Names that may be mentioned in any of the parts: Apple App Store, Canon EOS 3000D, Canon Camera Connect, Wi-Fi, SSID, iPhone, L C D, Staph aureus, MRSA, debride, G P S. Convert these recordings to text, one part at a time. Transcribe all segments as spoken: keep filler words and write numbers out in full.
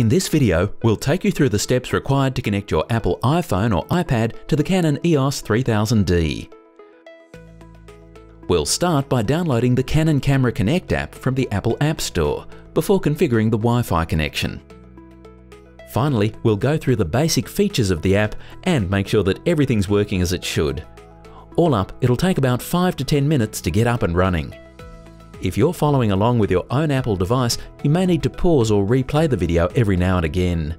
In this video, we'll take you through the steps required to connect your Apple iPhone or iPad to the Canon E O S three thousand D. We'll start by downloading the Canon Camera Connect app from the Apple App Store before configuring the Wi-Fi connection. Finally, we'll go through the basic features of the app and make sure that everything's working as it should. All up, it'll take about five to ten minutes to get up and running. If you're following along with your own Apple device, you may need to pause or replay the video every now and again.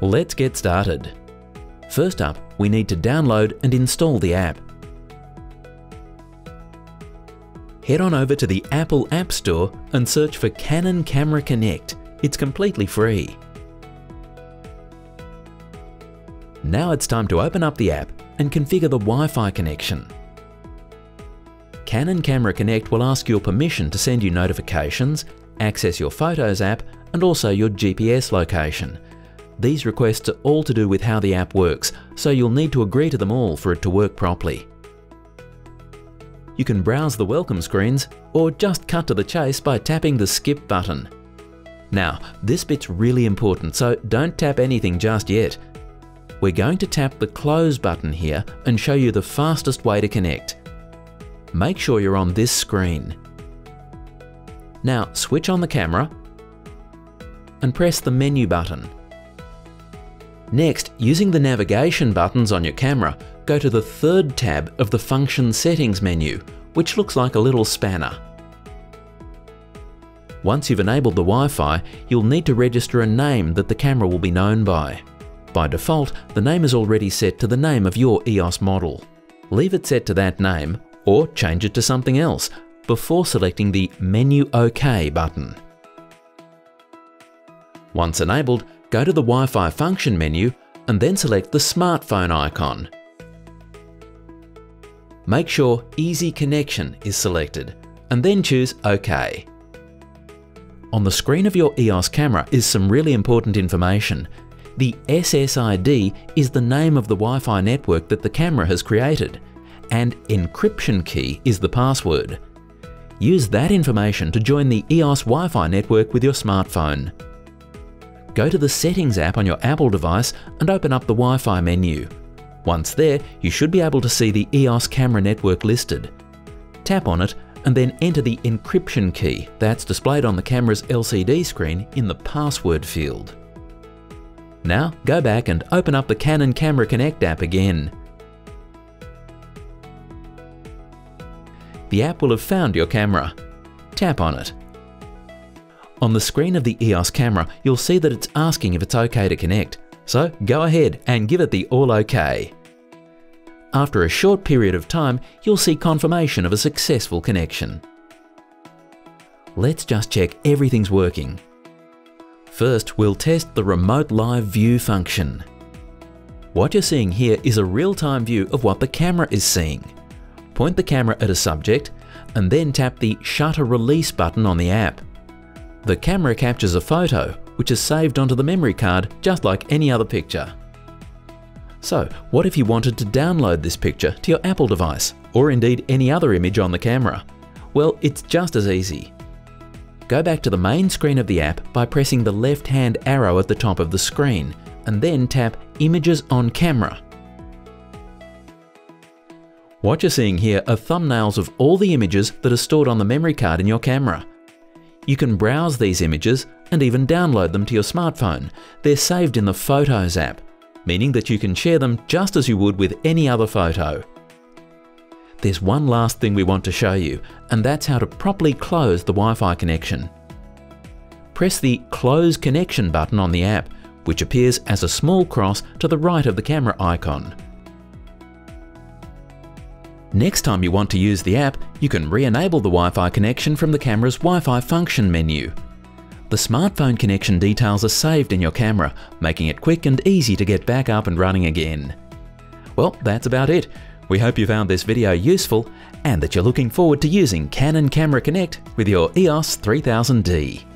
Let's get started. First up, we need to download and install the app. Head on over to the Apple App Store and search for Canon Camera Connect. It's completely free. Now it's time to open up the app and configure the Wi-Fi connection. Canon Camera Connect will ask your permission to send you notifications, access your Photos app, and also your G P S location. These requests are all to do with how the app works, so you'll need to agree to them all for it to work properly. You can browse the welcome screens or just cut to the chase by tapping the skip button. Now, this bit's really important, so don't tap anything just yet. We're going to tap the close button here and show you the fastest way to connect. Make sure you're on this screen. Now, switch on the camera and press the menu button. Next, using the navigation buttons on your camera, go to the third tab of the Function Settings menu, which looks like a little spanner. Once you've enabled the Wi-Fi, you'll need to register a name that the camera will be known by. By default, the name is already set to the name of your E O S model. Leave it set to that name, or change it to something else, before selecting the Menu OK button. Once enabled, go to the Wi-Fi function menu and then select the smartphone icon. Make sure Easy Connection is selected and then choose OK. On the screen of your E O S camera is some really important information. The S S I D is the name of the Wi-Fi network that the camera has created, and encryption key is the password. Use that information to join the E O S Wi-Fi network with your smartphone. Go to the Settings app on your Apple device and open up the Wi-Fi menu. Once there, you should be able to see the E O S camera network listed. Tap on it and then enter the encryption key that's displayed on the camera's L C D screen in the password field. Now go back and open up the Canon Camera Connect app again. The app will have found your camera. Tap on it. On the screen of the E O S camera, you'll see that it's asking if it's okay to connect, so go ahead and give it the all okay. After a short period of time, you'll see confirmation of a successful connection. Let's just check everything's working. First, we'll test the Remote Live View function. What you're seeing here is a real-time view of what the camera is seeing. Point the camera at a subject and then tap the Shutter Release button on the app. The camera captures a photo, which is saved onto the memory card just like any other picture. So, what if you wanted to download this picture to your Apple device, or indeed any other image on the camera? Well, it's just as easy. Go back to the main screen of the app by pressing the left-hand arrow at the top of the screen, and then tap Images on Camera. What you're seeing here are thumbnails of all the images that are stored on the memory card in your camera. You can browse these images and even download them to your smartphone. They're saved in the Photos app, meaning that you can share them just as you would with any other photo. There's one last thing we want to show you, and that's how to properly close the Wi-Fi connection. Press the Close Connection button on the app, which appears as a small cross to the right of the camera icon. Next time you want to use the app, you can re-enable the Wi-Fi connection from the camera's Wi-Fi function menu. The smartphone connection details are saved in your camera, making it quick and easy to get back up and running again. Well, that's about it. We hope you found this video useful and that you're looking forward to using Canon Camera Connect with your E O S three thousand D.